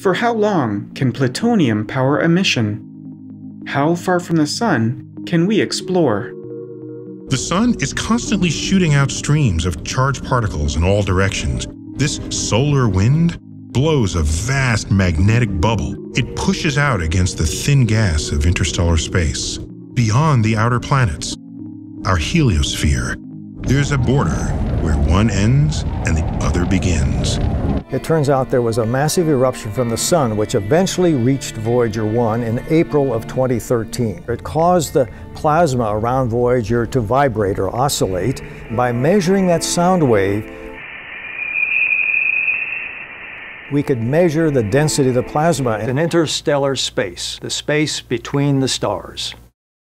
For how long can plutonium power a mission? How far from the Sun can we explore? The Sun is constantly shooting out streams of charged particles in all directions. This solar wind blows a vast magnetic bubble. It pushes out against the thin gas of interstellar space. Beyond the outer planets, our heliosphere, there's a border where one ends and the other begins. It turns out there was a massive eruption from the Sun which eventually reached Voyager 1 in April of 2013. It caused the plasma around Voyager to vibrate or oscillate. By measuring that sound wave, we could measure the density of the plasma in interstellar space, the space between the stars.